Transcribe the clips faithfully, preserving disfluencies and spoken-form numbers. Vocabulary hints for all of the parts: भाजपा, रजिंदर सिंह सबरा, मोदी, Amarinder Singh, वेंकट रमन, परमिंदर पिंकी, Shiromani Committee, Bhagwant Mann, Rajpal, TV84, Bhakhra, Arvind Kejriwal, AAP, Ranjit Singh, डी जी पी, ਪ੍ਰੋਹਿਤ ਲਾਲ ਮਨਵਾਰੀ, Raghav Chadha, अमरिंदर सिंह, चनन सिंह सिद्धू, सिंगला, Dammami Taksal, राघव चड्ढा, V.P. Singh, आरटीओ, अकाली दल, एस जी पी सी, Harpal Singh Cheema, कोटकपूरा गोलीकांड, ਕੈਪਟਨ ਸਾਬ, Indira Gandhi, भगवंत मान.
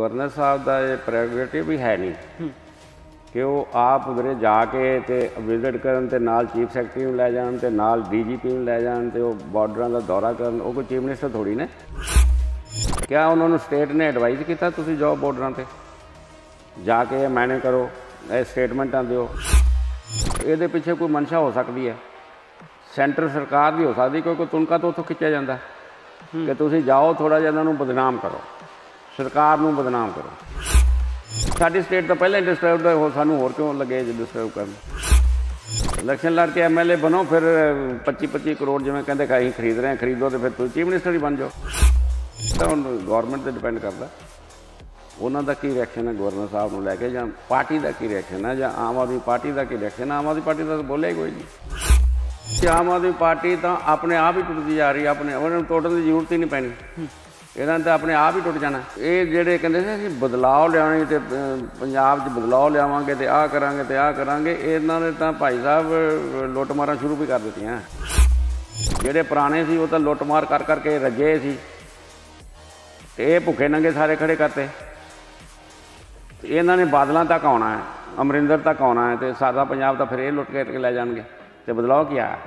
Governor साहब का यह प्रेरोगेटिव ही है नहीं कि वो आप उधर जाके ते विजिट करन ते नाल चीफ सैकटरी में लै जान ते नाल डीजीपी में लै जान ते वो बॉर्डर का दौरा करन। वो कोई चीफ मिनिस्टर थोड़ी ने। क्या उन्होंने स्टेट ने एडवाइज किया तुसीं जाओ बॉर्डर ते जाके मायने करो ये स्टेटमेंटा दो। ये पिछे कोई मंशा हो सकती है, सेंटर सरकार भी हो सकती, क्योंकि तुनका तो उतो खिंचा जाता कि तुसीं जाओ थोड़ा जिहा इन्हां बदनाम करो, सरकार नूं बदनाम करो। साडी स्टेट तो पहले डिस्टर्ब हो, सानू होर क्यों लगे डिस्टर्ब करना। इलैक्शन लड़ के एम एल ए बनो, फिर पच्ची पच्ची करोड़ जिवें कहंदे असीं खरीद रहे हैं खरीदो, तो फिर तुसीं चीफ मिनिस्टर ही बन जाओ। तो हुण गवर्नमेंट पर डिपेंड करता उन्हां दा की रिएक्शन है गवर्नर साहब नूं लैके, जां पार्टी का की रिएक्शन है, जां आम आदमी पार्टी का की रिएक्शन है। आम आदमी पार्टी का तो बोलिया ही कोई नहीं। आम आदमी पार्टी तो अपने आप ही टुटती जा रही, अपने उन्होंने टुटन की जरूरत ही नहीं पैनी, इन्हों तो अपने आप ही टुट जाना। ये जोड़े कहते बदलाव लियानी तो पंजाब च बदलाव लियावे तो आह करा तो आह करा, इन्होंने तो भाई साहब लुटमारा शुरू भी कर दित्तियां। जोड़े पुराने से वो तो लुटमार कर करके रजे सी, ये भुखे नंगे सारे खड़े करते। इन्होंने बादलों तक आना है, अमरिंदर तक आना है, तो सादा पंजाब तो फिर ये लुट के लै जाएंगे। तो बदलाव क्या है?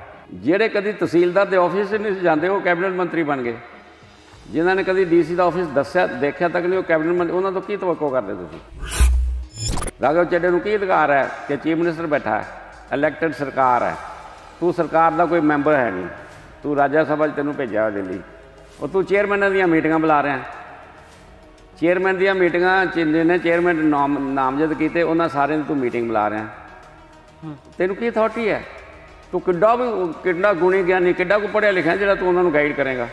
जोड़े कभी तहसीलदार के ऑफिस नहीं जाते वो कैबिनेट मंत्री बन गए, जिन्होंने कभी डी सी का ऑफिस दस्या देखा तक नहीं वो कैबिनेट मंत्री, उन्होंने तो की तवक्को करते तुसीं? राघव चड्ढे को की अधिकार है कि चीफ मिनिस्टर बैठा है, इलैक्टेड सरकार है, तू सरकार का कोई मैंबर है नहीं, तू राज्य सभा तेनों भेजा दिल्ली, और तू चेयरमैन दीयां मीटिंगां बुला रहा है। चेयरमैन दीयां मीटिंगां जिन्हें चेयरमैन नाम नामजद किए उन्होंने सारे तू मीटिंग बुला रहा है। तेनों की अथॉरिटी है? तू किड्डा भी किड्डा गुणी ज्ञानी किड्डा को पढ़िया लिखा जिहड़ा तू उन्होंने गाइड करेगा।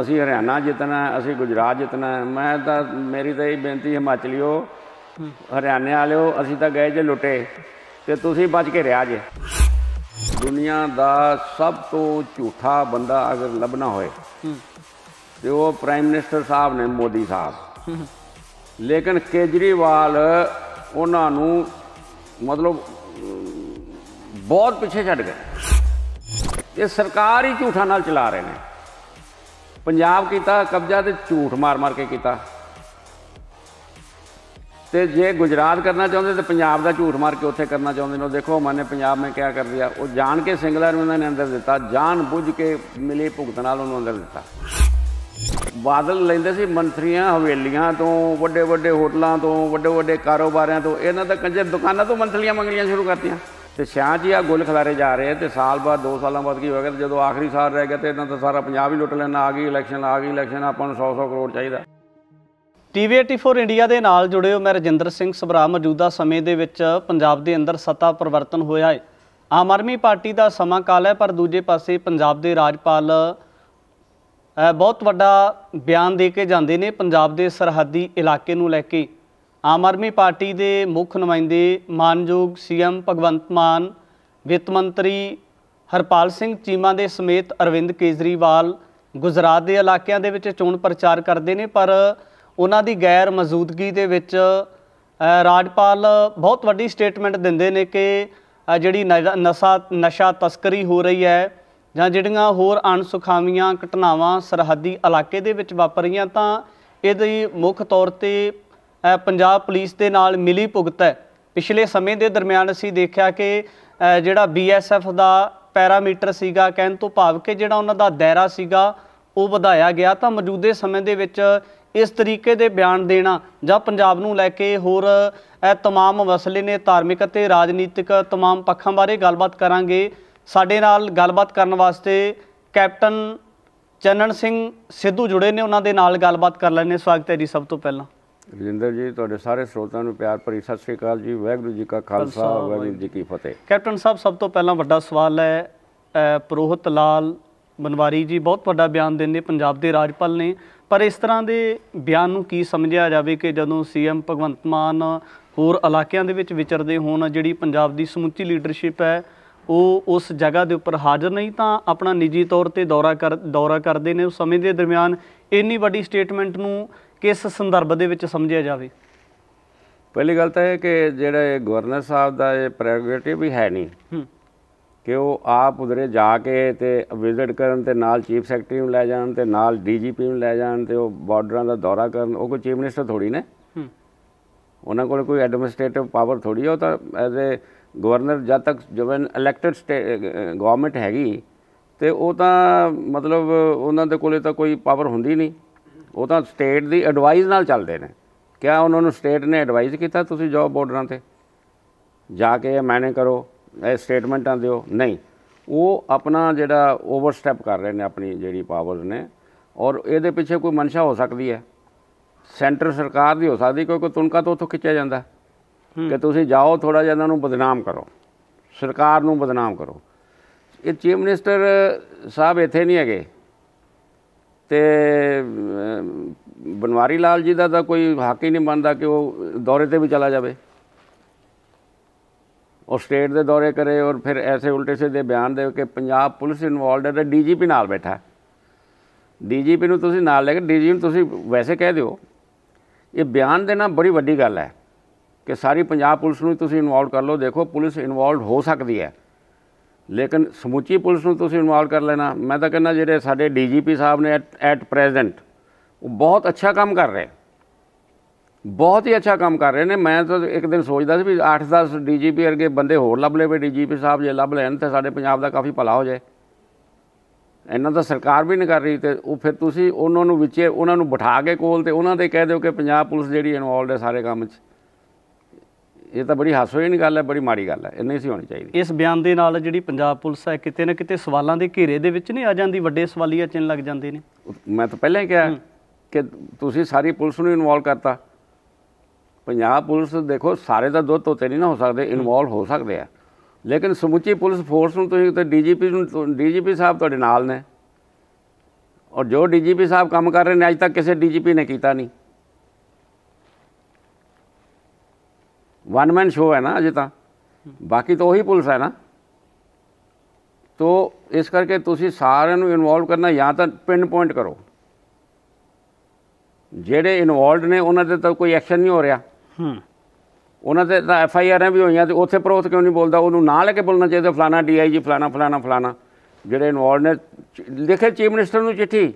असी हरियाणा जितना, असी गुजरात जितना। मैं तो मेरी तो यही बेनती हिमाचली हो, हरियाणे वाले हो, असी तो गए जे लुटे तो तुसीं बच के रहा जे। दुनिया का सब तो झूठा बंदा अगर लभना होए तो वो प्राइम मिनिस्टर साहब ने, मोदी साहब। लेकिन केजरीवाल उन्होंने मतलब बहुत पिछे छड़ गए। ये सरकार ही झूठा नाल चला रहे हैं। पंजाब कीता कब्जा तो झूठ मार मार के कीता, तो जे गुजरात करना चाहते तो पंजाब का झूठ मार के उत्थे करना चाहते हो। देखो मैंने पंजाब में क्या कर दिया, वो जान के सिंगलर उन्होंने अंदर दिता, जान बुझ के मिली भुगत नाल उन्होंने अंदर दिता। बादल लेंदे सी मंत्रियां हवेलियां तो, वड्डे वड्डे होटलों तो, वड्डे वड्डे कारोबारियां तो, इन्हों का कंजर दुकानों तो मंथलियां मंगलियां शुरू करतियां। तो शाह जी आ गुल खिलारे जा रहे हैं। तो साल बाद दो साल बाद की होगा, तो जो आखिरी साल रह गया तो इन्हों तो सारा पंजाब ही लुट लेना। आ गई इलैक्शन, आ गई इलैक्शन, आपको सौ सौ करोड़ चाहिए। T V eighty four India के नाल जुड़े हो मैं रजिंदर सिंह सबरा। मौजूदा समय दे विच पंजाब के अंदर सत्ता परिवर्तन होया है, आम आदमी पार्टी का समा काल है, पर दूजे पासे पंजाब के राजपाल बहुत वड्डा बयान दे के जाते हैं। पंजाब के सरहदी इलाके नूं लैके आम आदमी पार्टी के मुख्य नुमाइंदे मानयोग सी एम भगवंत मान, वित्त मंत्री हरपाल सिंह चीमा के समेत अरविंद केजरीवाल गुजरात के इलाकों के चोण प्रचार करते हैं, पर उन्होंने गैर मौजूदगी के राजपाल बहुत वड्डी स्टेटमेंट देंदे ने कि जिहड़ी नशा नशा तस्करी हो रही है जां जिहड़ियां होर अणसुखावियां घटनावां सरहदी इलाके दे विच वापरियां तां इहदी मुख्य तौर ते पंजाब पुलिस के नाल मिली भुगत है। पिछले समय के दरम्यान असी देखा कि जोड़ा बी एस एफ का पैरामीटर सीगा, कहने तो भाव कि जोड़ा उन्होंने दायरा सीगा वो वधाया गया। तो मौजूदे समय दे विच इस तरीके के बयान देना जां पंजाब नूं लैके होर तमाम मसले ने, धार्मिक ते राजनीतिक तमाम पक्षों बारे गलबात करांगे। साडे नाल गलबात करन वास्ते कैप्टन चनन सिंह सिद्धू जुड़े ने, उन्होंने नाल गलबात कर लैने। स्वागत है जी सब तो पहला ਰਜਿੰਦਰ ਜੀ ਤੁਹਾਡੇ ਸਾਰੇ ਸਰੋਤਿਆਂ ਨੂੰ ਪਿਆਰ ਭਰੀ ਸਤਿ ਸ਼੍ਰੀ ਅਕਾਲ ਜੀ। ਵਾਹਿਗੁਰੂ ਜੀ ਕਾ ਖਾਲਸਾ ਵਾਹਿਗੁਰੂ ਜੀ ਕੀ ਫਤਿਹ। ਕੈਪਟਨ ਸਾਹਿਬ ਸਭ ਤੋਂ ਪਹਿਲਾਂ ਵੱਡਾ ਸਵਾਲ ਹੈ, ਪ੍ਰੋਹਿਤ ਲਾਲ ਮਨਵਾਰੀ ਜੀ ਬਹੁਤ ਵੱਡਾ ਬਿਆਨ ਦਿੰਦੇ ਪੰਜਾਬ ਦੇ ਰਾਜਪਾਲ ਨੇ, ਪਰ ਇਸ ਤਰ੍ਹਾਂ ਦੇ ਬਿਆਨ ਨੂੰ ਕੀ ਸਮਝਿਆ ਜਾਵੇ ਕਿ ਜਦੋਂ ਸੀਐਮ ਭਗਵੰਤ ਮਾਨ ਹੋਰ ਇਲਾਕਿਆਂ ਦੇ ਵਿੱਚ ਵਿਚਰਦੇ ਹੋਣ, ਜਿਹੜੀ ਪੰਜਾਬ ਦੀ ਸਮੁੱਚੀ ਲੀਡਰਸ਼ਿਪ ਹੈ ਉਹ ਉਸ ਜਗ੍ਹਾ ਦੇ ਉੱਪਰ ਹਾਜ਼ਰ ਨਹੀਂ, ਤਾਂ ਆਪਣਾ ਨਿੱਜੀ ਤੌਰ 'ਤੇ ਦੌਰਾ ਕਰ ਦੌਰਾ ਕਰਦੇ ਨੇ। ਉਸ ਸਮੇਂ ਦੇ ਦਰਮਿਆਨ ਇੰਨੀ ਵੱਡੀ ਸਟੇਟਮੈਂਟ ਨੂੰ किस संदर्भ दे विच समझिया जाए? पहली गल तो है कि जिहड़े गवर्नर साहब का ये प्रेरोगेटिव ही है नहीं कि वो आप उधरे जाके ते विजिट करन ते नाल चीफ सैकटरी में लै जान ते नाल डीजीपी में लै जान ते बॉर्डर का दौरा करन। वो कोई चीफ मिनिस्टर थोड़ी ने, उन्होंने कोल कोई एडमिनिस्ट्रेटिव पावर थोड़ी है। वो तो एज ए गवर्नर जब तक जो इलैक्टेड स्टेट गवर्नमेंट हैगी तो वो तो मतलब उन्होंने कोल तो कोई पावर होंगी नहीं, वो तो स्टेट की एडवाइस नाल चलते हैं। क्या उन्होंने स्टेट ने एडवाइस किया तुसीं जाओ बॉर्डर पर जाके मैने करो स्टेटमेंटा दो? नहीं, वो अपना जोड़ा ओवरस्टैप कर रहे हैं अपनी जी पावर ने। और ये पिछे कोई मंशा हो सकती है सेंटर सरकार की, हो सकती क्योंकि तुनका तो उतों खिंचा जाता कि तुसी जाओ थोड़ा जिहा इन्हां नूं बदनाम करो, सरकार नूं बदनाम करो। ये चीफ मिनिस्टर साहब इत्थे नहीं हैगे ते बनवारी लाल जी का तो कोई हक ही नहीं बनता कि वो दौरे पर भी चला जाए और स्टेट के दौरे करे। और फिर ऐसे उल्टे सीधे बयान दे कि पंजाब पुलिस इन्वॉल्व है तो डी जी पी नाल बैठा है। डी जी पी नूं तुसीं नाल ले के डी जी पी नूं वैसे कह दिओ। ये बयान देना बड़ी वड्डी गल है कि सारी पंजाब पुलिस नूं तुसीं इन्वॉल्व कर लो। देखो पुलिस इन्वॉल्व हो सकती है लेकिन समूची पुलिस नूं तुसीं इन्वॉल्व कर लेना। मैं तो कहना जिहड़े साडे डी जी पी साहब ने एट एट प्रेजेंट वो बहुत अच्छा काम कर रहे, बहुत ही अच्छा काम कर रहे हैं। मैं तो एक दिन सोचता भी अठ दस डी जी पी वर्गे बंदे होर लभ ले डी जी पी साहब जो लभ लैन तो साडे पंजाब का काफ़ी भला हो जाए। इन्ना तो सरकार भी नहीं कर रही तो वो फिर तुसीं उन्होंने विचे उन्होंने बिठा के कोल तो उन्होंने कह दो कि पंजाब पुलिस जिहड़ी इन्वॉल्व है सारे काम। ये तो बड़ी हासोहीन गल है, बड़ी माड़ी गल है, नहीं सी होनी चाहिए। इस बयान के नाल जिहड़ी पंजाब पुलिस है किते ना किते सवालों के घेरे दे विच नहीं आ जांदी, वड्डे सवालिया चिन्ह लग जाते हैं। मैं तो पहले ही कहा कि तुसीं सारी पुलिस नूं इन्वॉल्व करता। पंजाब पुलिस देखो सारे का दुध धोते नहीं ना हो सकते, इन्वॉल्व हो सकते हैं लेकिन समुची पुलिस फोर्स नूं डी जी पी डी जी पी साहब तुहाडे नाल ने और जो डी जी पी साहब काम कर रहे हैं अज तक किसी डी जी पी ने किया नहीं। वन मैन शो है ना अजे तो, बाकी तो वही पुलिस है ना। तो इस करके तुसीं सारे नूं इन्वॉल्व करना या तो पिन पॉइंट करो, जेडे इन्वॉल्व ने उन्होंने तो कोई एक्शन नहीं हो रहा। उन्होंने तो एफ आई आर भी हुई तो उत्थे भरोत क्यों नहीं बोलता? उन्होंने ना लेके बोलना चाहिए फलाना डी आई जी फलाना फलाना फलाना। जेडे इन्वॉल्व ने लिखे चीफ मिनिस्टर नूं चिट्ठी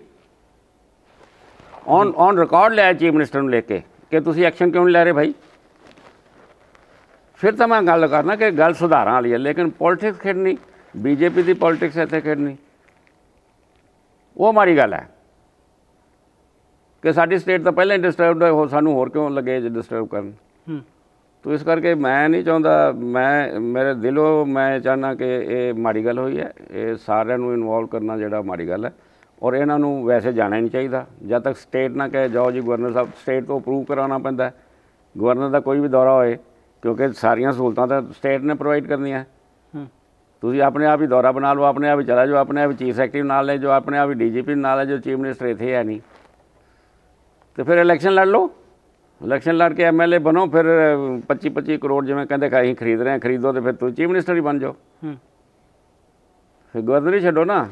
ऑन ऑन रिकॉर्ड लिया चीफ मिनिस्टर नूं लेके कि तुसीं एक्शन क्यों नहीं लै रहे भाई? फिर तो मैं गल करना कि गल सुधारां वाली है लेकिन पॉलिटिक्स खेडनी बीजेपी की पॉलिटिक्स इत्थे खेडनी वो माड़ी गल है कि साडी स्टेट तो पहले ही डिस्टर्बड हो, सानू होर क्यों लगे डिस्टर्ब करन? तो इस करके मैं नहीं चाहता, मैं मेरे दिलों मैं चाहना कि ये माड़ी गल हुई है। ये सारे नू इन्वॉल्व करना जिहड़ा माड़ी गल है और इन्हां नू वैसे जाना ही नहीं चाहिए। जब तक स्टेट ना कहे जाओ जी गवर्नर साहब, स्टेट तो अप्रूव कराना पैंदा है गवर्नर का कोई भी दौरा होए क्योंकि सारियां सहूलतां तो स्टेट ने प्रोवाइड करनियां। तुसीं अपने आप ही दौरा बना लो, अपने आप ही चला जाओ, अपने आप ही चीफ सैकटरी नाल ले जाओ, अपने आप ही डी जी पी नाल ले जाओ, चीफ मिनिस्टर इत्थे है नहीं तो फिर इलैक्शन लड़ लो। इलैक्शन लड़ के एम एल ए बनो, फिर पच्ची पच्ची करोड़ जिमें कहते अं खरीद रहे हैं खरीदो तो फिर तुम चीफ मिनिस्टर ही बन जाओ, फिर गवर्नर ही छो ना।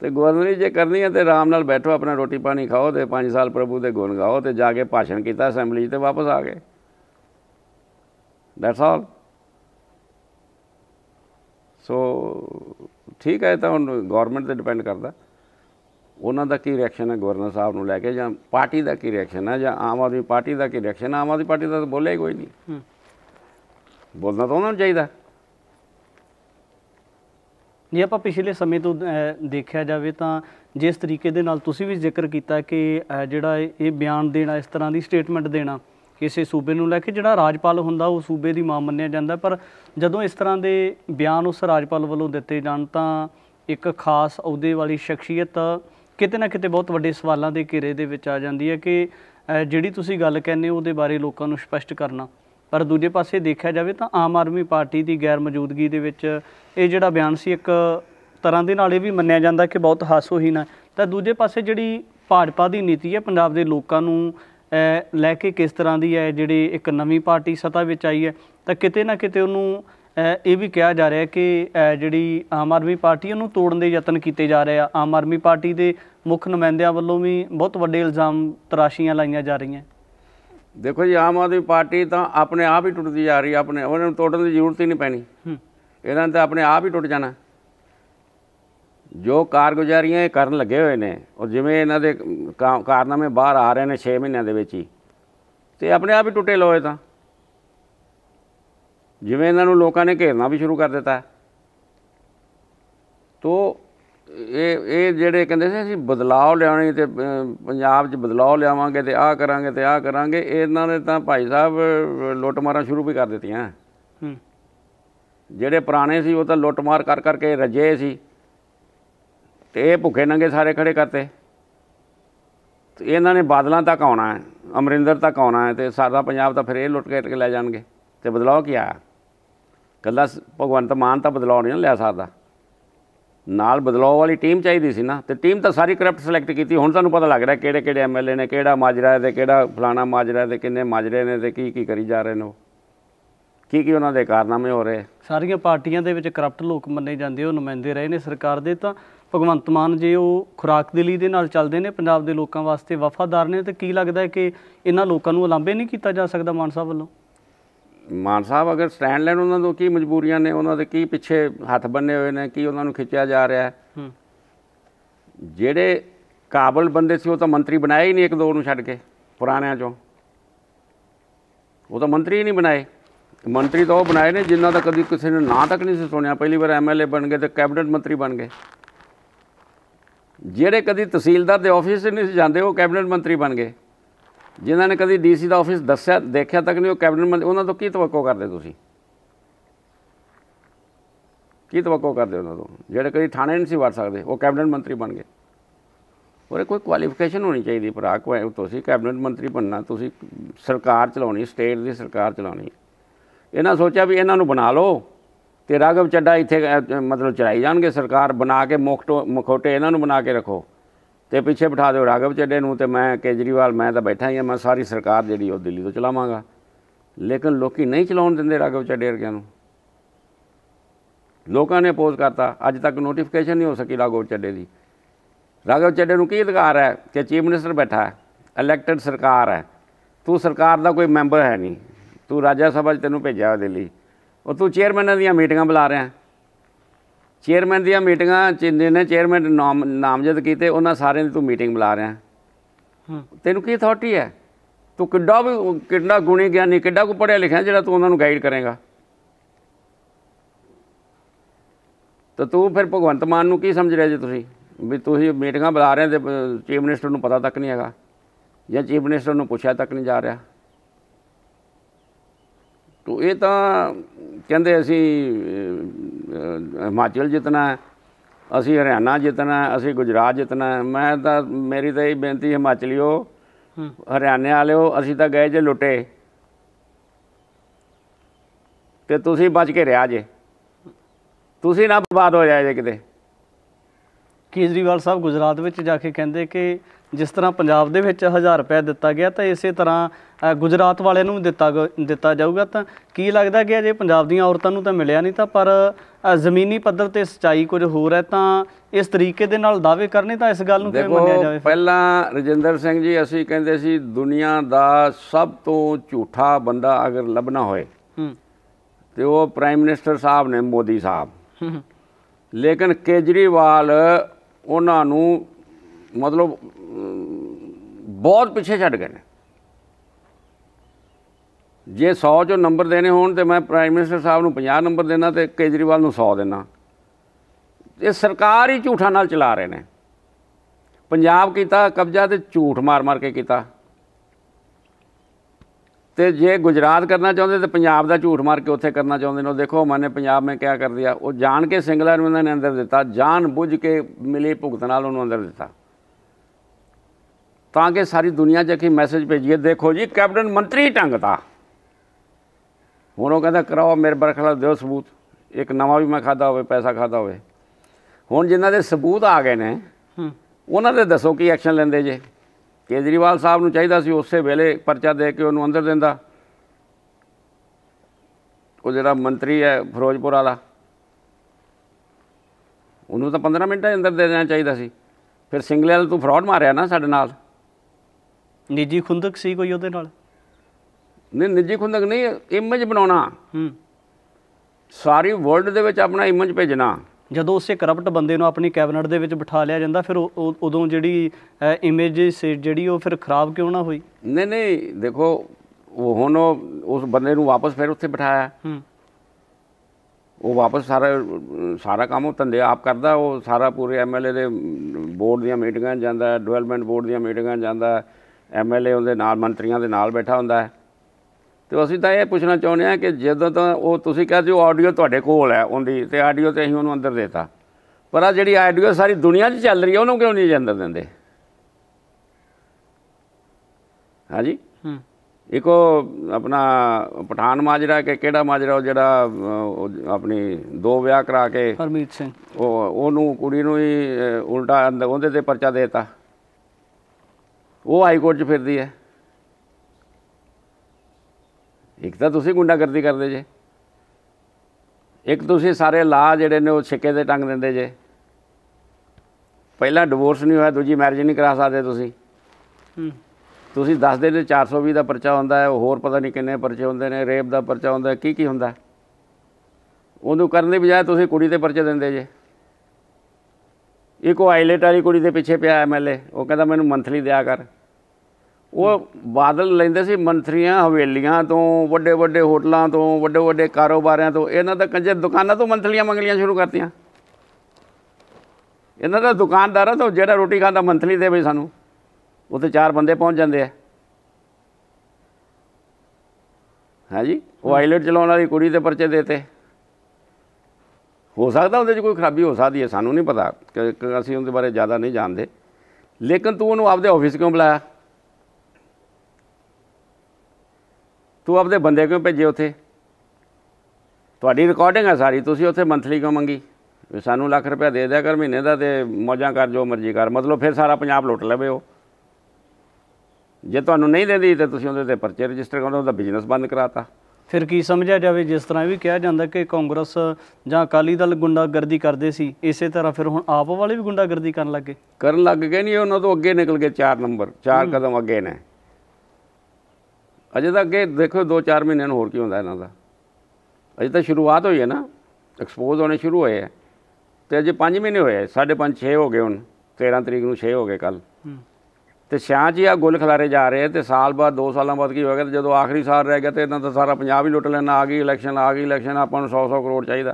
तो गवर्नरी जो करनी है तो आराम नाल बैठो, अपना रोटी पानी खाओ तो पाँच साल प्रभु के गुण गाओ तो जाके भाषण किया असैम्बली तो वापस आ गए। That's all. सो ठीक है, तो हम गौरमेंट पर डिपेंड करता उन्हों का की रिएक्शन है गवर्नर साहब को लैके, या पार्टी का की रिएक्शन है, या आम आदमी पार्टी का की रिएक्शन है। आम आदमी पार्टी का तो बोलिया ही कोई नहीं, बोलना तो उन्होंने चाहिए। जे आप पिछले समय तो देखा जाए तो जिस तरीके दे नाल तुसीं भी जिक्र किया कि जिहड़ा ये बयान देना, इस तरह की स्टेटमेंट देना किसी सूबे को लैके, जिहड़ा राजपाल हुंदा वो सूबे की मां मन्निया जाता, पर जदों इस तरह के बयान उस राजपाल वालों दिते जाण तां एक खास अहुदे वाली शख्सियत किते ना किते बहुत वड्डे सवालों के घेरे दे विच आ जाती है कि जिहड़ी तुसीं गल कहने उहदे बारे लोकां नूं स्पष्ट करना। पर दूजे पासे देखा जाए तो आम आदमी पार्टी की गैर मौजूदगी दे विच इह जिहड़ा बयान सी एक तरह दे नाल इह वी मन्निया जांदा कि बहुत हासोहीन है। तो दूजे पासे जिहड़ी भाजपा की नीति है पंजाब के लोकां नूं लैके किस तरह की है, जिहड़ी एक नवीं पार्टी सत्ता विच आई है तो किते ना किते उहनूं ये भी कहा जा रहा है कि जिहड़ी आम आदमी पार्टी है उन्होंने तोड़न के यत्न किए जा रहे हैं। आम आदमी पार्टी के मुख्य नुमाइंदों वालों भी बहुत वड्डे इल्ज़ाम तराशियां लाइयां जा रही हैं। देखो जी आम आदमी पार्टी तो अपने आप ही टुटती जा रही है, अपने उन्होंने तोड़न की जरूरत ही नहीं पैनी। ਇਹਨਾਂ ਦਾ अपने आप ही टुट जाना। जो कारगुजारियां ये करन लगे हुए ने और जिमें इन्हां दे कारनामे बाहर आ रहे हैं छे महीनों के विच ही तो अपने आप ही टुटे लोए। तो जिमें इन्हां नूं लोकां ने घेरना भी शुरू कर दिता है तो ये जिहड़े कहंदे सी असीं बदलाव लिआउणी ते पंजाब च बदलाव लिआवांगे ते आह करांगे ते आह करांगे, इन्हां ने तां भाई साहब लुट मारां शुरू भी कर दित्तियां। जिहड़े पुराने सी ओह तां लुट मार कर करके रज्जे सी तो ये भुखे नंगे सारे खड़े करते। तो इन्होंने बादलों तक आना है, अमरिंदर तक आना है तो सारा पंजाब तो फिर ये लुट के लै जाएंगे। तो बदलाव क्या है? कल्ला भगवंत मान तो बदलाव नहीं लै सकता, नाल बदलाव वाली टीम चाहिए सी ना। तो टीम तो सारी करप्ट सिलेक्ट की। हुण सानूं पता लग रहा किहड़े किहड़े एम एल ए ने, किहड़ा माजरा है तो किहड़ा फलाना माजरा है तो किन्ने माजरे ने, की की करी जा रहे हैं, की की उन्होंने कारनामे हो रहे। सारिया पार्टियां दे विच करप्ट लोग मन्ने जांदे ओ, नुमाइंदे रहे ने सरकार दे। तां भगवंत मान जे वो खुराक के लिए चलते हैं, पंजाब के लोगों वास्ते वफादार ने, तो की लगता है कि इन्होंने लोगों को उलांभे नहीं किया जा सकता मान साहब वालों? मान साहब अगर स्टैंड लैन उन्होंने की मजबूरियां ने, उन्होंने की पिछे हथ बने हुए हैं, कि उन्होंने खिंचा जा रहा है। जेडे काबल बंदे से वो तो मंत्री बनाए ही नहीं, एक दो छड़ के पुराणिया चो वो तो मंत्री ही नहीं बनाए। मंत्री तो वह बनाए ने जिन्हों का कभी किसी ने ना तक नहीं सुनिया। पहली बार एम एल ए बन गए तो कैबिनेट मंत्री बन गए। जिहड़े कभी तहसीलदार के ऑफिस नहीं जाते वो कैबिनेट मंत्री बन गए। जिन्हों ने कभी डी सी का ऑफिस दस्या देखा तक नहीं वो कैबिनेट मंत्री। उन्होंने तो की तवक्को करते तुसीं? की तवक्को करते उन्होंने? तो जिहड़े कभी थाणे नहीं सी वड़ सकते वो कैबिनेट मंत्री बन गए। और कोई क्वालिफिकेशन होनी चाहिए भरा, तुसीं कैबिनेट मंत्री बनना, तुसीं सरकार चलाउणी, स्टेट की सरकार चलाउणी। इन्होंने सोचा भी इन्हों बना लो तो राघव चड्ढा इतने मतलब चलाई जाएंगे सरकार, बना के मुखटो मुखोटे इन्हों बना के रखो तो पिछे बिठा दो राघव चड्ढे नूं ते मैं केजरीवाल, मैं तो बैठा ही हाँ, मैं सारी सरकार जी दिल्ली तो चलावांगा। लेकिन लोग नहीं चलाउण दिंदे राघव चड्ढे वर्गियां नूं। लोगों ने अपोज करता, अज तक नोटिफिकेशन नहीं हो सकी राघव चड्ढे की। राघव चड्ढे नूं की अधिकार है कि चीफ मिनिस्टर बैठा है, इलैक्टेड सरकार है, तू सरकार का कोई मैंबर है नहीं, तू राज्य सभा तेनों भेजा दिल्ली और तू चेयरमैन दीयां मीटिंगां बुला रहा है। चेयरमैन दीयां मीटिंगां जिन्हें चेयरमैन नाम नामजद किए उन्होंने सारे तू मीटिंग बुला रहा है। तेन की अथॉरिटी है? तू किड्डा भी किड्डा गुणी ज्ञानी, किड्डा को पढ़िया लिखा जिहड़ा तू उन्होंने गाइड करेगा? तो तू फिर भगवंत मान नूं की समझ रहे जी तुसीं भी तुसीं मीटिंगां बुला रहे तो चीफ मिनिस्टर नूं पता तक नहीं हैगा जां चीफ मिनिस्टर नूं पुछिया तक नहीं जा रहा। तो ये तो कहते असी हिमाचल जितना है, असी हरियाणा जितना है, असी गुजरात जितना है। मैं तो मेरी तो यही बेनती हिमाचली हो, हरियाणे वाले हो, असी तो गए जे लुटे तो तुसी बच के रहा जे, तुसी ना बर्बाद हो जाए जे किते। केजरीवाल साहब गुजरात में जाके कहते कि जिस तरह पंजाब के हज़ार रुपया दिता गया तो इस तरह गुजरात वाले भी दिता दिता जाऊगा। तो की लगता कि जे पंजाब दी औरतों तो मिलया नहीं, तो पर जमीनी पद्धर से सच्चाई कुछ होर है, तो इस तरीके दे नाल दावे करने तो इस गल नूं किवें मन्निया जावे? पहला रजिंदर सिंह जी असीं कहंदे सी दुनिया का सब तो झूठा बंदा अगर लभना होए तो वो प्राइम मिनिस्टर साहब ने, मोदी साहब। लेकिन केजरीवाल उन्हां नूं मतलब बहुत पिछे छड़ गए। जे सौ चो नंबर देने होन तो मैं प्राइम मिनिस्टर साहब नूं पचास नंबर देना तो केजरीवाल नूं सौ देना। ये सरकार ही झूठा नाल चला रहे हैं। पंजाब कीता कब्जा तो झूठ मार मार के कीता, तो जे गुजरात करना चाहते तो पंजाब का झूठ मार के उत्थे करना चाहते हैं। देखो मैंने पंजाब में क्या कर दिया, वो जान के सिंगला नूं उन्होंने अंदर दिता, जान बुझ के मिली भुगत नाल उन्होंने अंदर दिता, ताकि सारी दुनिया जखी मैसेज भेजिए देखो जी कैबिनेट मंत्री ढंग था। हुण वह कहता कराओ मेरे बरखला दो सबूत, एक नवा भी मैं खादा हो पैसा खादा हो। हुण जिन्हां दे सबूत आ गए ने उन्हां दे दसो की एक्शन लैंदे जे। केजरीवाल साहब नूं चाहिदा सी उस वेले परचा दे के उन्होंने अंदर देंदा। वो जिहड़ा मंत्री है फिरोजपुर वाला उन्होंने तो पंद्रह मिनटां दे अंदर दे देना चाहिदा सी। फिर सिंगले वाल तू फ्रॉड मारिया ना साडे नाल, निजी खुंदक सी कोई उहदे नाल? नहीं निजी खुंदक नहीं, इमेज बनाउणा। सारी वर्ल्ड दे विच अपना इमेज भेजना। जदों उसे करप्ट बंदे नूं अपनी कैबिनेट दे विच बिठा लिया जाता फिर उदों जिहड़ी इमेज जिहड़ी वो फिर खराब क्यों ना हुई? नहीं नहीं देखो वो हुण उस बंदे नूं वापस फिर उत्थे बिठाया, वो वापस सारा सारा काम वो धंधे आप करता, वो सारा पूरे एम एल ए दे बोर्ड दीयां मीटिंगां जांदा, डिवेलपमेंट बोर्ड दीयां मीटिंगां जांदा, एम एल ए उहदे नाल मंत्रियां दे नाल बैठा हुंदा है। तो असीं तां इह पुछना चाहुंदे हां कि जदों तां वो तुसीं कहते हो ऑडियो तुहाडे कोल है उहदी ते ऑडियो ते असीं उहनूं अंदर देता, पर आ जिहड़ी ऑडियो सारी दुनिया 'च चल रही है उहनूं क्यों नहीं अंदर दिंदे? हाँ जी एक अपना पठान माजरा के केड़ा माजरा जरा अपनी दो ब्याह करा के हरमीत सिंह ओनू कुड़ी नूं ही उल्टा उहदे ते परचा देता, वो हाई कोर्ट 'च फिरदी है। एक तो तुसीं गुंडागर्दी करदे जे, एक तुसीं सारे ला जिहड़े ने वो छिक्के ते टंग दिंदे जे, पहला डिवोर्स नहीं होया दूजी मैरिज नहीं करा सकदे तुसीं, तुसीं दसदे जे चार सौ भी दा परचा हुंदा है, होर पता नहीं किन्ने परचे हुंदे ने, रेप दा परचा हुंदा है, की की हुंदा है, उहनूं करन दी बजाय तुसीं कुड़ी ते परचे दिंदे जे। एक आइलेट वाली कुड़ी के पिछे पिया एम एल ए, वो कहता मैनू मंथली दिया कर, वो बादल लेंदे सी मंथलियां हवेलियां तो वड्डे वड्डे होटलों तो वड्डे वड्डे कारोबारियां तो, इन्हां दा कंजर दुकानां तो मंथलियां मंगलियां शुरू करतियां। इन्हां दा दुकानदार तो जिहड़ा रोटी खांदा मंथली दे बई सानू, उत्थे चार बंदे पहुंच जांदे आ। हाँ जी वो आइलेट चलाउण वाली कुड़ी दे परचे देते, हो सकता उहदे च कोई खराबी हो सकती है सानू नहीं पता कि असीं उहदे बारे ज़्यादा नहीं जानते, लेकिन तू उहनूं आपदे ऑफिस क्यों बुलाया, तू आपदे बंदे क्यों भेजे उत्थे, तुहाडी रिकॉर्डिंग है सारी, तुसीं उत्थे मंथली क्यों मंगी, सानू लख रुपया दे दिया कर महीने का तो मौजां कर जो मर्जी कर, मतलब फिर सारा पंजाब लुट लवे हो। जे तुहानूं नहीं देंदी तो तुसीं उहदे ते परचे रजिस्टर करो, उहदा बिजनेस बंद कराता। फिर की समझा जाए जिस तरह भी कहा जाता कि कांग्रेस जां अकाली दल गुंडागर्दी करते सी, इसे तरह फिर हुण आप वाले भी गुंडागर्दी करन लग गए, करन लग गए नहीं उन्होंने तो अगे निकल गए, चार नंबर चार कदम अगे ने अजे तो अगे देखो दो चार महीने होर की होंदा इन्हां दा, अजे तो शुरुआत हुई है ना, एक्सपोज होने शुरू होए है तो अजे पाँच महीने होए, साढ़े पाँच छे हो गए, हुण तेरह तरीक नूं छे हो गए कल, तो छां च ही आ गुल खिलारे जा रहे हैं। तो साल बाद दो साल बाद की होगा, तो जो आखिरी साल रह गया तो इन्हों तो सारा पंजाब ही लुट लेना, आ गई इलैक्शन आ गई इलैक्शन, अपन सौ सौ करोड़ चाहिए,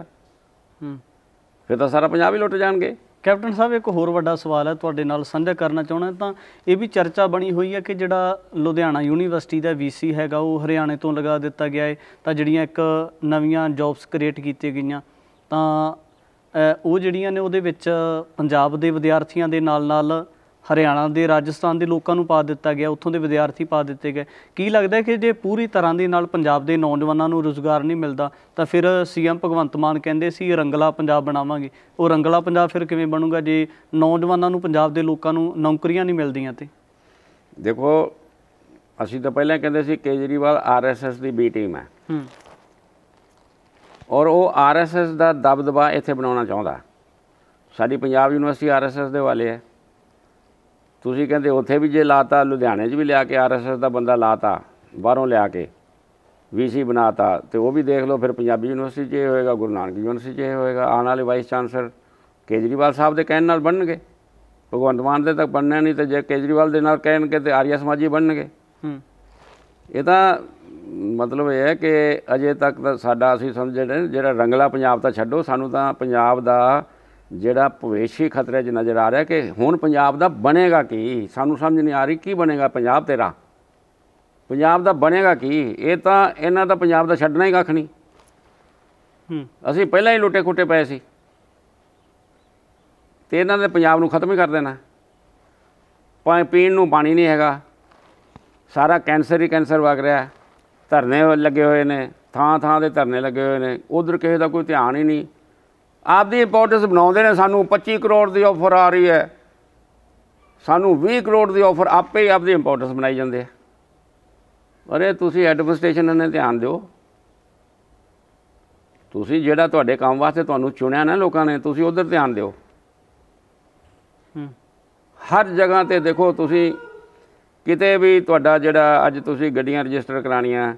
फिर तो सारा पंजाब ही लुट जाएंगे। कैप्टन साहब एक होर वड्डा सवाल है तुहाडे नाल संधा करना चाहना, तो यह भी चर्चा बनी हुई है कि जिहड़ा लुधियाना यूनीवर्सिटी का वी सी हैगा वो हरियाणे तो लगा दिता गया है, तो जिहड़ियां एक नवीं जॉब्स क्रिएट कीती गईयां तो वो जिहड़ियां ने उहदे विच पंजाब दे विद्यार्थियों के नाल नाल हरियाणा के राजस्थान के लोगों को पा दिता गया, उत्थों के विद्यार्थी पा दिते गए। की लगता है कि जे पूरी तरह के नाल पंजाब के नौजवानों को रोज़गार नहीं मिलता तो फिर सी एम भगवंत मान कहते सी रंगला पंजाब बनावांगे, वो रंगला पंजाब फिर किवें बनूगा जे नौजवानों को पंजाब के लोगों को नौकरियां नहीं मिलदियां? ते देखो असीं तां पहलां कहंदे सी केजरीवाल आर एस एस की बी टीम है और वो आर एस एस का दबदबा इत्थे बनाउणा चाहुंदा, साडी Punjab university R S S दे वाले है, तुसीं कहंदे उत्थे भी जे लाता लुधियाणे च भी लिया के आर एस एस का बंदा लाता बाहरों लिया के वी सी बनाता, तो वह भी देख लो फिर पंजाबी यूनीवर्सिटी ये होएगा, गुरु नानक यूनीवर्सिटी ये होएगा, आने वाले वाइस चांसलर केजरीवाल साहब के कहने नाल बनणगे, भगवंत मान दे तक बनना नहीं, तो जे केजरीवाल दे नाल कहणगे तो आर्या समाजी बनणगे। ये तो मतलब यह है कि अजे तक तो साडा असीं समझदे जिहड़ा रंगला पंजाब तां छड्डो, सानूं तां पंजाब दा जिहड़ा भविष्य खतरे च नज़र आ रहा कि हुण पंजाब दा बनेगा की, सानू समझ नहीं आ रही की बनेगा पंजाब तेरा, पंजाब दा बनेगा की, ये तो इन्हां दा पंजाब दा छड्डना ही कख नहीं, असीं पहलां ही लुटे खुटे पए सी ते इन्हां ने पंजाब नूं खत्म ही कर देना, पाणी पीण नूं पाणी नहीं हैगा, सारा कैंसर ही कैंसर वग रहा, धरने लगे हुए ने थां थां दे धरने लगे हुए ने, उधर किसी का कोई ध्यान ही नहीं, आपकी इंपोर्टेंस बनाते हैं, सानू पच्ची करोड़ की ऑफर आ रही है, सानू बीस करोड़ की ऑफर, आपे ही आपकी इंपोर्टेंस बनाई जाते हैं। अरे तुसी एडमिनिस्ट्रेशन ने ध्यान दो, तुसी जिहड़ा तुहाडे काम वास्ते तुहानू चुनिया ना लोगों ने, तुसी उधर ध्यान दो। हर जगह ते देखो तुसी किते भी तुहाडा जिहड़ा अज तुसी गड्डियां रजिस्टर कराणियां,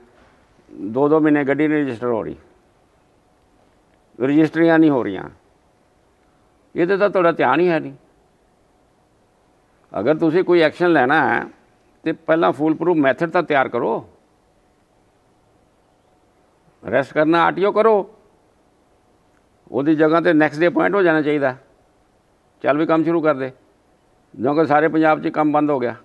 दो दो महीने गड्डी नहीं रजिस्टर हो रही, रजिस्ट्रियाँ नहीं हो रही। ये तो थोड़ा ध्यान ही है नहीं। अगर तुसी कोई एक्शन लेना है तो पहला फूल प्रूफ मैथड तो तैयार करो। अरेस्ट करना आरटीओ करो, वो जगह तो नैक्सट डे अपॉइंट हो जाना चाहिए, चल भी काम शुरू कर दे, क्योंकि सारे पंजाब से काम बंद हो गया।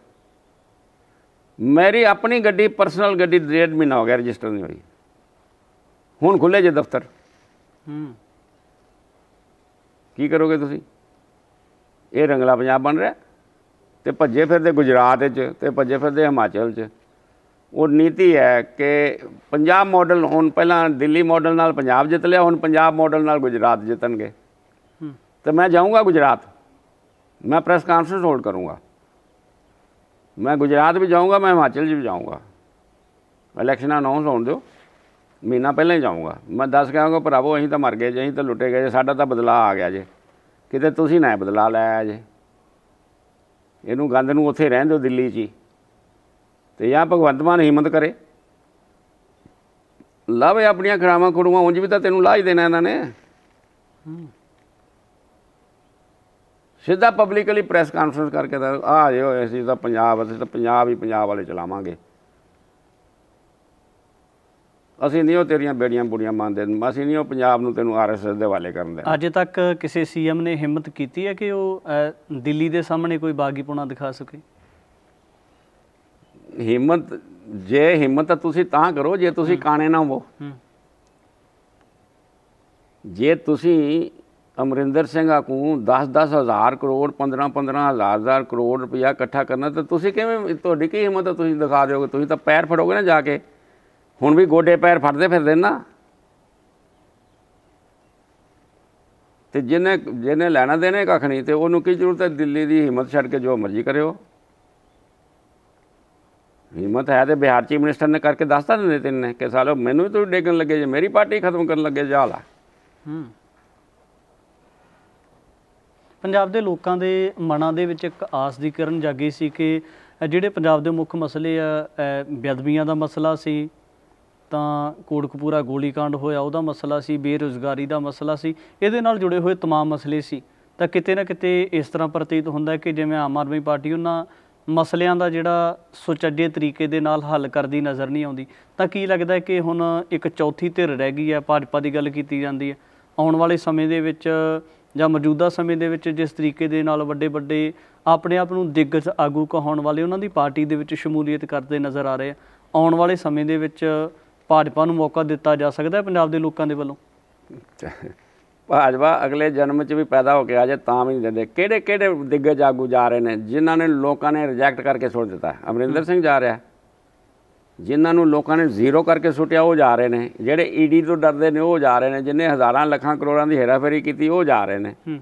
मेरी अपनी गड्डी पर्सनल गड्डी डेढ़ महीना हो गया रजिस्टर नहीं हुई, हुण खुले जे दफ्तर। की करोगे तुसी? ये रंगला पंजाब बन रहा तो भजे फिरते गुजरात तो भजे फिरते हिमाचल च। वो नीति है कि पंजाब मॉडल, हुण पहला दिल्ली मॉडल नाल पंजाब जित लिया, हुण पंजाब मॉडल नाल गुजरात जितनगे। तो मैं जाऊँगा गुजरात, मैं प्रेस कॉन्फ्रेंस होल्ड करूँगा, मैं गुजरात भी जाऊँगा, मैं हिमाचल भी जाऊँगा। इलेक्शन अनाउंस होने दो, महीना पहले ही जाऊँगा। मैं दस कहूँगा भरावो अं तो मर गए जी, अं तो लुटे गए जी, साडा तो बदलाव आ गया जे, किते तुसीं ना बदलाव लाया जे। इनू गंद नूं उत्थे रहन दो दिल्ली च, तो या भगवंत मान हिम्मत करे लावे अपनियां खड़ावां खड़ूवां, उंज भी तो तैनूं ला ही देना इन्हां ने। सीधा पब्लिकली प्रेस कॉन्फ्रेंस करके तो आ जाओ, असं तो पंजाब, असं तो पंजाब ही पंजाब वाले चलावांगे, असं नहीं वो तेरिया बेड़िया बुड़िया मानते, असं नहीं वो पंजाब नूं तेनूं आर एस एस दे हवाले करन दे। अजे तक किसी सी एम ने हिम्मत की है कि वो दिल्ली के सामने कोई बागीपुना दिखा सके? हिम्मत जे हिम्मत तो तुसी तां करो जे तुसी काने ना हो। जे तुसी अमरिंदर सिंह को दस दस हज़ार करोड़, पंद्रह पंद्रह हज़ार हज़ार करोड़ रुपया इकट्ठा करना, तो तुसी किवें तुहाडी की हिम्मत तुसी दिखा दोगे? तुसी तां पैर फड़ोगे ना जाके, हुण भी गोडे पैर फड़दे फिरदे ना। ते जिन्हें जिन्हें लैना देना कख नहीं, तो उहनूं की जरूरत है दिल्ली की हिम्मत छड्ड के जो मर्जी करिओ। हिम्मत है तो बिहार चीफ मिनिस्टर ने करके दसता देंगे तेन ने कि सालो मैनू भी तुम डेगन लगे जे, मेरी पार्टी खत्म करन लगे जे। हाला पंजाब के लोगों के मनां दे विच एक आस की किरण जागी सी कि जिहड़े पंजाब दे मुख्य मसले आ, बेअदबियां दा मसला सी, तां कोटकपूरा गोलीकांड होया उहदा मसला सी, बेरोज़गारी दा मसला सी, इहदे नाल जुड़े हुए तमाम मसले सी, तां किते ना किते इस तरह प्रतीत हुंदा कि जिवें आम आदमी पार्टी उन्हां मसलों का जोड़ा सुचज्जे तरीके दे नाल हल करती नज़र नहीं आती। तो की लगता है कि हुण एक चौथी धिर रह गई है, भाजपा की गल की जाती है, आने वाले समय दे विच जां मौजूदा समय दे विच जिस तरीके दे नाल वड्डे वड्डे अपने आप नूं दिग्गज आगू कहाउण वाले उन्हां दी पार्टी दे विच शमूलीयत करते नज़र आ रहे हैं, आने वाले समय दे विच भाजपा नूं मौका दिता जा सकता है पंजाब दे लोकां दे वल्लों? भाजपा अगले जन्म च भी पैदा होकर आ जाए तो भी नहीं देते। किहड़े किहड़े दिग्गज आगू जा रहे हैं जिन्होंने लोगों ने रिजैक्ट करके सुट दिता? अमरिंदर सिंह जा रहा है। जिन्होंने लोगों ने जीरो करके सुटिया वो जा रहे हैं, जेडे ईडी तो डरते हैं वो जा रहे हैं, जिन्हें हज़ारों लाखों करोड़ों की हेराफेरी की वो जा रहे हैं,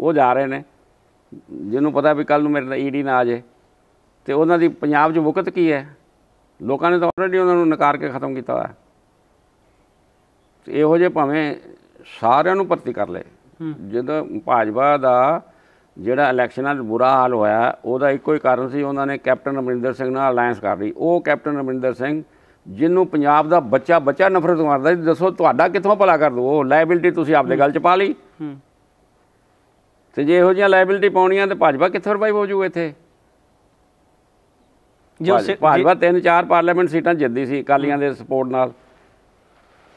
वो जा रहे हैं। जिन्होंने पता भी कल मेरे ईडी ना आ जाए तो उन्होंने पंजाब च वक्त की है, लोगों ने तो ऑलरेडी उन्होंने नकार के खत्म किया हुआ। ਇਹੋ ਜਿਹੇ ਭਾਵੇਂ ਸਾਰਿਆਂ ਨੂੰ ਭਰਤੀ ਕਰ ਲਏ। ਜਦੋਂ ਭਾਜਪਾ ਦਾ ਜਿਹੜਾ ਇਲੈਕਸ਼ਨਾਂ 'ਚ ਬੁਰਾ ਹਾਲ ਹੋਇਆ, ਉਹਦਾ ਇੱਕੋ ਹੀ ਕਾਰਨ ਸੀ, ਉਹਨਾਂ ਨੇ ਕੈਪਟਨ ਅਮਰਿੰਦਰ ਸਿੰਘ ਨਾਲ ਅਲਾਇੰਸ ਕਰ ਲਈ। ਉਹ ਕੈਪਟਨ ਅਮਰਿੰਦਰ ਸਿੰਘ ਜਿਹਨੂੰ ਪੰਜਾਬ ਦਾ ਬੱਚਾ ਬੱਚਾ ਨਫ਼ਰਤ ਮਾਰਦਾ ਸੀ, ਦੱਸੋ ਤੁਹਾਡਾ ਕਿੱਥੋਂ ਭਲਾ ਕਰ ਦੂ? ਉਹ ਲਾਇਬਿਲਟੀ ਤੁਸੀਂ ਆਪਦੇ ਗੱਲ 'ਚ ਪਾ ਲਈ, ਅਤੇ ਜੇ ਇਹੋ ਜਿਹੀਆਂ ਲਾਇਬਿਲਟੀ ਪਾਉਣੀਆਂ ਤਾਂ ਭਾਜਪਾ ਕਿੱਥੋਂ ਰਿਵਾਈਵ ਹੋ ਜੂ ਇੱਥੇ? ਭਾਜਪਾ ਤਿੰਨ ਚਾਰ ਪਾਰਲੀਮੈਂਟ ਸੀਟਾਂ ਜਿੱਤਦੀ ਸੀ ਅਕਾਲੀਆਂ ਦੇ ਸਪੋਰਟ ਨਾਲ,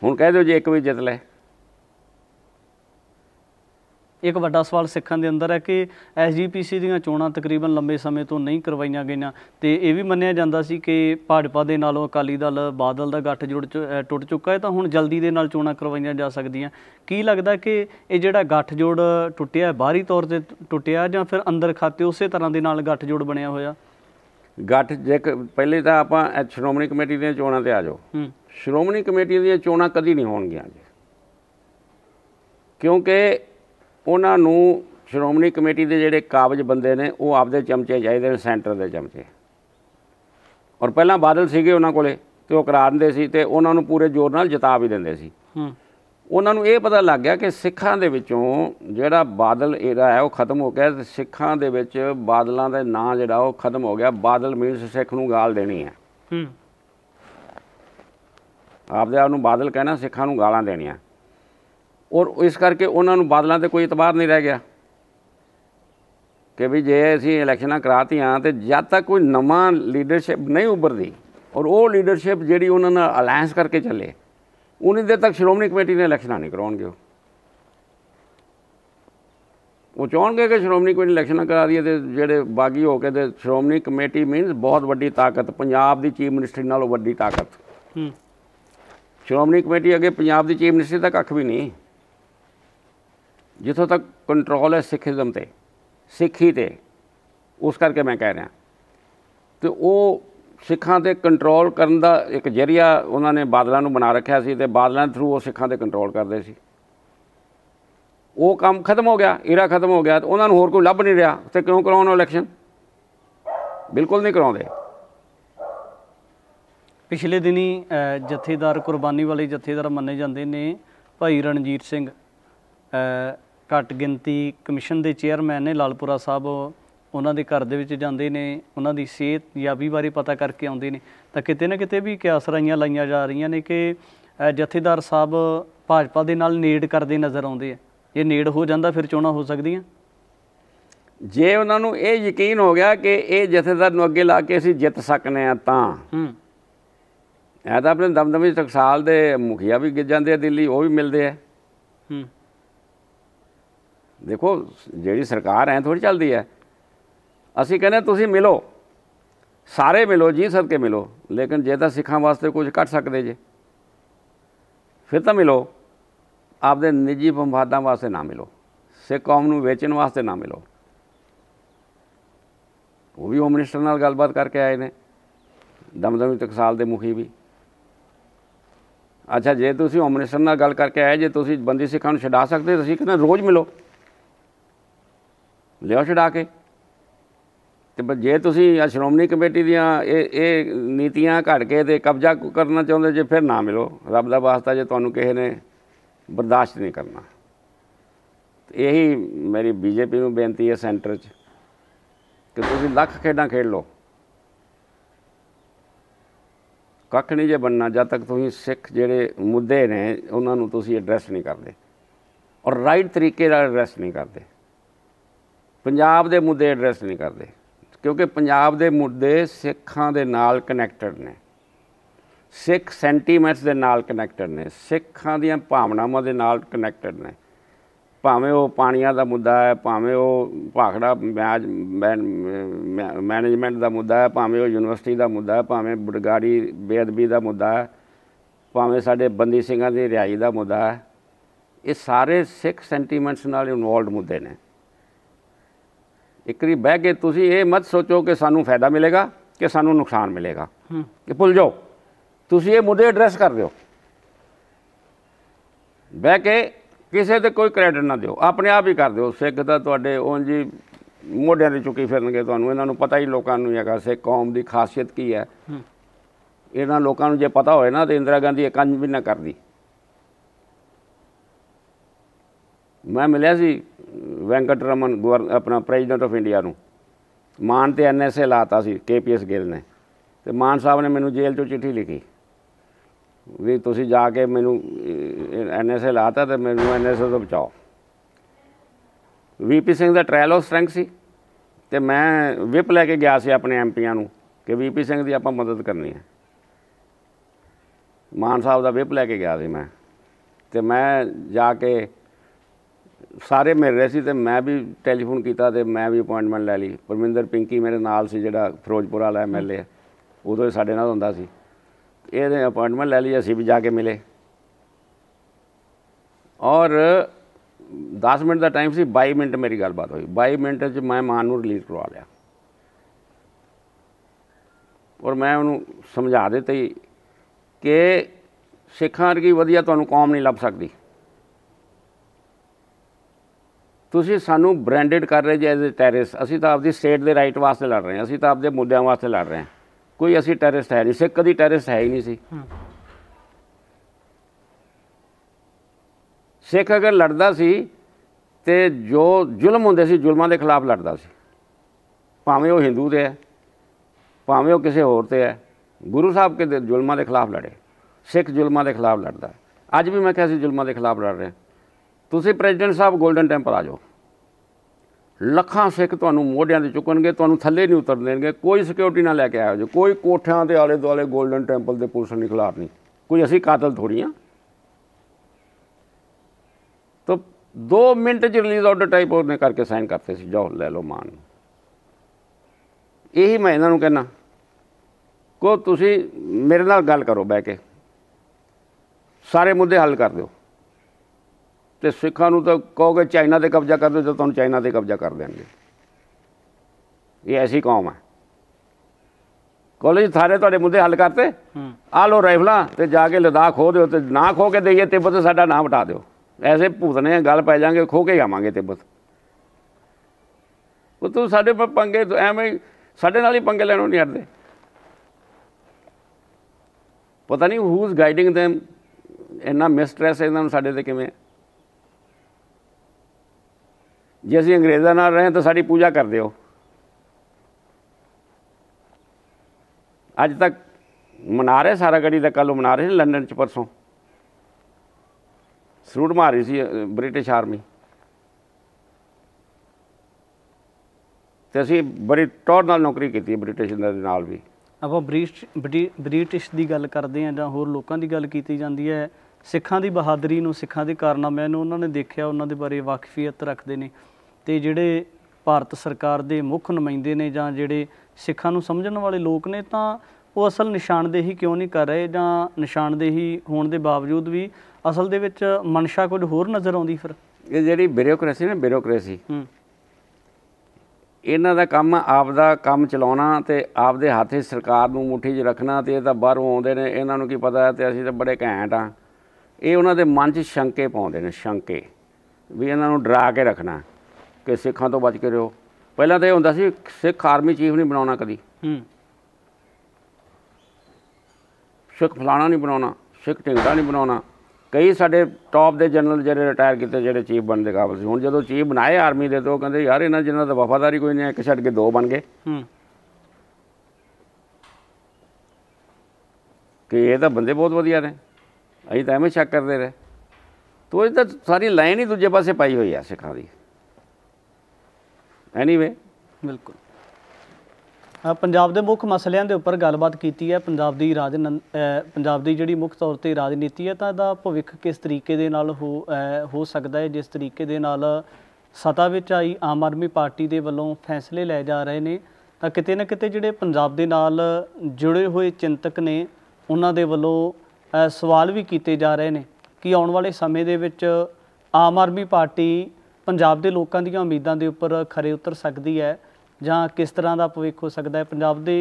हुण कह दो जी एक भी जित ले। एक वड्डा सवाल सिक्खां दे अंदर है कि एस जी पी सी दीआं चोणां तकरीबन लंबे समय तो नहीं करवाइयां गईआं, ते इह भी मन्निया जांदा सी कि भाजपा दे नालों अकाली दल बादल दा गठ जुड़ टुट चुका है, तां हुण जल्दी दे नाल चोणां करवाइयां जा सकदीआं। की लगदा कि इह जिहड़ा गठ जोड़ टुटिया बाहरी तौर ते टुटिया जां फिर अंदर खाते उसे तरह दे नाल गठ जोड़ बनिया होया? गठ जे पहले तां आपां श्रोमणी कमेटी दीआं चोणां ते आ जाओ। ਸ਼੍ਰੋਮਣੀ ਕਮੇਟੀ ਦੀਆਂ ਚੋਣਾਂ ਕਦੀ ਨਹੀਂ ਹੋਣਗੀਆਂ ਜੀ, ਕਿਉਂਕਿ ਉਹਨਾਂ ਨੂੰ ਸ਼੍ਰੋਮਣੀ ਕਮੇਟੀ ਦੇ ਜਿਹੜੇ ਕਾਬਜ਼ ਬੰਦੇ ਨੇ ਉਹ ਆਪਦੇ ਚਮਚੇ ਚਾਹੀਦੇ ਨੇ, ਸੈਂਟਰ ਦੇ ਚਮਚੇ। ਔਰ ਪਹਿਲਾਂ ਬਾਦਲ ਸੀਗੇ ਉਹਨਾਂ ਕੋਲੇ, ਤੇ ਉਹ ਕਰਾਉਂਦੇ ਸੀ ਤੇ ਉਹਨਾਂ ਨੂੰ ਪੂਰੇ ਜ਼ੋਰ ਨਾਲ ਜਿਤਾ ਵੀ ਦਿੰਦੇ ਸੀ। ਉਹਨਾਂ ਨੂੰ ਇਹ ਪਤਾ ਲੱਗ ਗਿਆ ਕਿ ਸਿੱਖਾਂ ਦੇ ਵਿੱਚੋਂ ਜਿਹੜਾ ਬਾਦਲ ਏਰਾ ਹੈ ਉਹ ਖਤਮ ਹੋ ਗਿਆ, ਸਿੱਖਾਂ ਦੇ ਵਿੱਚ ਬਾਦਲਾਂ ਦਾ ਨਾਂ ਜਿਹੜਾ ਉਹ ਖਤਮ ਹੋ ਗਿਆ। ਬਾਦਲ ਮੀਨਸ ਸਿੱਖ ਨੂੰ ਗਾਲ ਦੇਣੀ ਹੈ। आपदे आप नूं बादल कहना, सिखां नूं गालां देणियां, और इस करके उन्हां नूं बादलां ते कोई इतबार नहीं रह गया कि भी जे असीं इलैक्शनां करातीआं ते जद तक कोई नवां लीडरशिप नहीं उभरदी और वो लीडरशिप जिहड़ी उन्हां नाल अलायंस करके चले उन्नी देर तक श्रोमणी कमेटी ने इलैक्शनां नहीं कराउणगे। वो चाहणगे कि श्रोमणी कमेटी इलैक्शनां करा दी ते जिहड़े बागी हो के ते श्रोमणी कमेटी मीनस बहुत वड्डी ताकत, पंजाब दी चीफ मिनिस्ट्री नालों वड्डी ताकत। श्रोमणी कमेटी अगे पंजाब दी चीफ मिनिस्ट्री तक कख भी नहीं, जिथों तक कंट्रोल है सिखिज़म ते, सिखी ते, उस करके मैं कह रहा तो वो सिखां ते कंट्रोल करन दा एक जरिया उन्होंने बादलों नूं बना रखिया सी ते बादलों थ्रू वो सिखां ते कंट्रोल करदे सी। वो काम खत्म हो गया, इरा खत्म हो गया, तो उन्होंने होर कोई लभ नहीं रहा तो क्यों कराउण इलैक्शन? बिल्कुल नहीं कराउंदे। पिछले दिनी जथेदार, कुर्बानी वाले जथेदार मन्ने जाते ने भाई रणजीत सिंह, घट गिनती कमिशन के चेयरमैन ने, लालपुरा साहब उन्होंने घर के जाते ने, उन्होंने सेहत याबी बारे पता करके आते हैं, तो कितने ना कितने भी क्यासराइयां लाइया जा रही ने कि जथेदार साहब भाजपा के नाल नेड़ करते नज़र आते हैं। ये नेड़ हो जाता फिर चोणां हो सकती हैं। जे उन्होंने ये यकीन हो गया कि ये जथेदार अगे ला के असीं जित सकने हैं तां ऐ तो अपने दमदमी टकसाल के मुखिया भी जाते हैं दिल्ली, वो भी मिलते है। देखो जी सरकार है थोड़ी चलती है, असी कहने तुम मिलो, सारे मिलो, जी सद के मिलो, लेकिन जे तो सिखा वास्ते कुछ घट सकते जे फिर तो मिलो, आपके निजी फमफादा वास्ते ना मिलो, सिख कौम को वेचन वास्ते ना मिलो। वो भी होम मिनिस्टर नाल गलबात करके आए हैं, दमदमी टकसाल के मुखी भी। अच्छा जे तुसी होम मिनिस्टर नाल गल करके आए जे तुसी बंदी सिखां नूं छडा सकदे तुसी कहना रोज़ मिलो, लिओ छडा के। तो जे तुसी श्रोमणी कमेटी दियां इह नीतियां घड़ के ते कब्जा करना चाहुंदे जे फिर ना मिलो, रब दा वास्ता, जे तुहानूं किसी ने बर्दाश्त नहीं करना। यही मेरी बीजेपी नूं बेनती है सेंटर च कि तुसी लख खेडां खेड लो, कख नहीं जे बनना जद तक तुसीं सिख जिहड़े मुद्दे ने उन्हां नूं तुसीं एड्रैस नहीं करदे और राइट तरीके नाल एड्रैस नहीं करदे, पंजाब दे मुद्दे एड्रैस नहीं करदे, क्योंकि पंजाब दे मुद्दे सिखां दे नाल कनैक्टेड ने, सिख सेंटीमेंट्स दे नाल कनैक्टेड ने, सिखां दीआं भावनावां दे नाल कनैक्टेड ने। भावें वो पाणियां दा मुद्दा है, भावें वो भाखड़ा मैज मैनेजमेंट का मुद्दा है, भावें वो यूनिवर्सिटी का मुद्दा है, भावें बुडगाड़ी बेअदबी का मुद्दा है, भावें साढ़े बंदी सिंघां की रिहाई का मुद्दा है, ये सारे सिख सेंटीमेंट्स नाल इनवॉल्व मुद्दे ने। एक बारी बह के तुसीं ये मत सोचो कि सानू फायदा मिलेगा कि सानू नुकसान मिलेगा, कि भुल जाओ, तुसीं ये मुद्दे एड्रैस कर दिओ, बह के किसी से कोई क्रेडिट ना दो, अपने आप ही कर दो। सिख तो तुहाडे उंज ही मोढियां ते चुकी फिरनगे, तुहानूं इन्हां नूं पता ही लोकां नूं हैगा सिख कौम दी खासियत की है। इन्हां लोकां नूं जे पता होए ना तो इंदिरा गांधी इक अंज भी ना करदी। मैं मिलिया सी वेंकट रमन गवर अपना प्रेजिडेंट ऑफ इंडिया नूं, मान ते एन एस ए लाता सी के पी एस गिल ने, ते मान साहब ने मैनूं जेल चों चिट्ठी लिखी भी तुसी जाके मैनू एन एस ए लाता तो मैनू एन एस ए तो बचाओ। वी पी सिंह का ट्रायल ऑफ स्ट्रेंथ सी, तो मैं विप लैके गया सी अपने एम पियां कि वी पी सिंह की आपां मदद करनी है। मान साहब का विप लैके गया सी मैं, तो मैं जाके सारे मिल रहे सी, तो मैं भी टैलीफोन किया, तो मैं भी अपॉइंटमेंट लै ली। परमिंदर पिंकी मेरे नाल सी जिहड़ा फिरोजपुर वाला एम एल ए उदों ही साडे नाल हुंदा सी, ये अपॉइंटमेंट लै ली, असी भी जाके मिले और दस मिनट का टाइम से बाई मिनट मेरी गलबात हुई। बाई मिनट च मैं मान नूं रिलीज़ करवा लिया और मैं उन्होंने समझा दिता कि सिखां वर्गी वधिया तुहानूं कौम नहीं लभ सकदी, तुसीं सानूं ब्रांडेड कर रहे जे एज ए टैरिस्ट। असीं तां आपदी स्टेट दे राइट वास्ते लड़ रहे हैं, असीं तां आपदे मुद्दयां वास्ते लड़ रहे हैं, कोई ऐसी टैरिस्ट है नहीं, सिख कभी टैरिस्ट है ही नहीं सी। सिख अगर लड़ता सी तो जो जुल्म होंदे सी जुल्मां दे खिलाफ लड़ता सी, भावें वो हिंदू दे है, भावें वो किसी होर ते है, गुरु साहब के जुल्मां दे खिलाफ लड़े। सिख जुल्मां के खिलाफ लड़ता है। अज भी मैं कहा जुल्मां के खिलाफ लड़ रहे। तुसीं प्रेजिडेंट साहब गोल्डन टैंपल आ जाओ, लखां सिख तुहानूं मोढियां ते चुकणगे, तुहानूं थल्ले नहीं उतर देणगे, कोई सिक्योरिटी ना लैके आयो जी, कोई कोठियां दे आले दुआले गोल्डन टैंपल दे पुलिस नहीं खलारनी, कोई असीं कातल थोड़ी हां। तो दो मिनट च रिलीज ऑर्डर टाइप उन्हें करके साइन करते सी, जाओ लै लो मान। यही मैं इन्हां नूं कहना को तुसीं मेरे नाल गल करो, बह के सारे मुद्दे हल कर दो। तो सिखा तो कहोगे चाइना से कब्जा कर दो, तो तुम चाइना से कब्जा कर देंगे। ये ऐसी कौम है। कॉलेज थारे थोड़े मुद्दे हल करते, आ लो राइफलों तो जाके लद्दाख खो दो, तो ना खो के दईए तिब्बत तो साडा ना हटा दो, ऐसे भूतने गल पै जाएंगे, खो के ही आवांगे तिब्बत। वो तू साडे पंगे एवें साडे नाल ही पंगे लैणों नहीं हटते। पता नहीं हूज गाइडिंग दैम, इन्ना मिसट्रस्ट इन्हां नूं साडे ते किवें। जे असीं अंग्रेज़ां नाल रहे तो साडी पूजा कर दिओ। अज तक मना रहे सारा गड़ी का, कल मना रहे लंडन च परसों सरूट मार रही सी ब्रिटिश आर्मी। तो असीं बड़ी टौर नाल नौकरी की ब्रिटिश दे नाल भी। आपां ब्रिटिश ब्रिटिश की गल करते हैं जां होर लोकां दी गल कीती जांदी है, सिखां दी बहादरी नूं, सिखां दे कारनामे नूं उन्होंने देखिया, उन्होंने बारे वाकफियत रखते हैं। तो जिहड़े भारत सरकार के मुख्य नुमाइंदे ने जां जिहड़े सिखां नूं समझण वाले लोग ने, तो वो असल निशानदेही क्यों नहीं कर रहे, जां निशानदेही होने के बावजूद भी असल दे विच मनशा कुछ होर नज़र आउंदी। फिर ये जिहड़ी ब्यूरोक्रेसी ना, ब्यूरोक्रेसी इन्हां दा काम आपदा काम चलाउणा ते आपदे हत्थे सरकार नूं मुट्ठी 'च रखना। तो ये बाहरों आउंदे ने, इन्हां नूं की पता ते असीं तां बड़े घैंट आ। ये उन्होंने मन च शंके पाते हैं, शंके भी इन्हों डरा के रखना कि सिखा तो बच के रहो। पहला तो यह होंगे सी सिख आर्मी चीफ नहीं बनाना, कभी सिख फलाना नहीं बनाना, सिख ढिंगड़ा नहीं बनाना। कई साढ़े टॉप के जनरल जो रिटायर किए जो चीफ बनने के काबिल से, हुण जो चीफ बनाए आर्मी के तो कहते यार इन्होंने जिन्हों की वफादारी कोई नहीं, एक छड़ के दो बन गए कि ये तो बंदे बहुत वधिया ने, अभी तो एवं शक करते रहे। तो ये तो सारी लाइन ही दूजे पासे पाई हुई है सिखा की। एनीवे बिल्कुल पंजाब के मुख्य मसलों के उपर गलबात की है। पंजाब की राज पंजाब की जी मुख्य तौर पर राजनीति है, तो इसका भविष्य किस तरीके दे नाल हो हो सकता है, जिस तरीके दे नाल सत्ता विच आई आम आदमी पार्टी के वलों फैसले लिए जा रहे हैं, तो किते ना किते जिहड़े पंजाब दे नाल जुड़े हुए चिंतक ने उन्हां दे वलों सवाल भी किए जा रहे हैं कि आने वाले समय के आम आदमी पार्टी पंजाब के लोगों की उम्मीदों के उपर खरे उतर सकती है, जां किस तरह का भविष्य हो सकता है। पंजाब के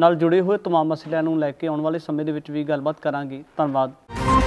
नाल जुड़े हुए तमाम मसलों को लैके आने वाले समय के भी गलबात करांगे। धन्यवाद।